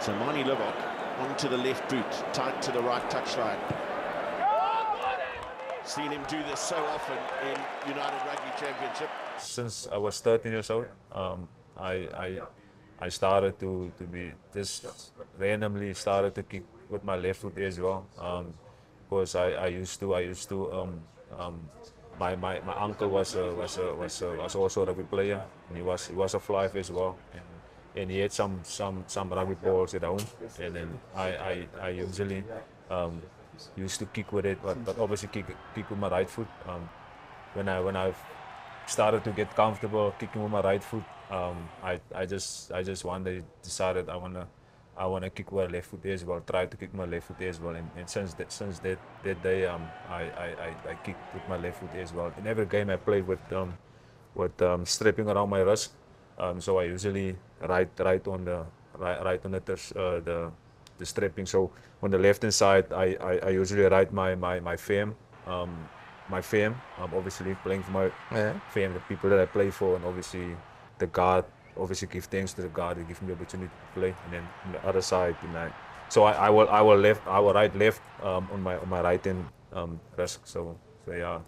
So Manie Libbok onto the left boot, tight to the right touchline. Seen him do this so often in United Rugby Championship. Since I was 13 years old, I started to be just randomly started to kick with my left foot as well. Because my uncle was also a rugby player, and he was a fly fish as well, and he had some rugby balls at home, and then I usually used to kick with it, but obviously kick with my right foot. When I started to get comfortable kicking with my right foot, I just one day decided I wanna kick with my left foot as well. Try to kick my left foot as well, and since that day, I kick with my left foot as well. In every game I played with strapping around my wrist, so I usually right on the strapping. So on the left hand side, I usually right my fam. My fam, obviously playing for my fam, the people that I play for, and obviously the guard. Obviously, give thanks to the guard. They give me the opportunity to play, and then on the other side, you know. So I will right left on my right hand wrist. So yeah.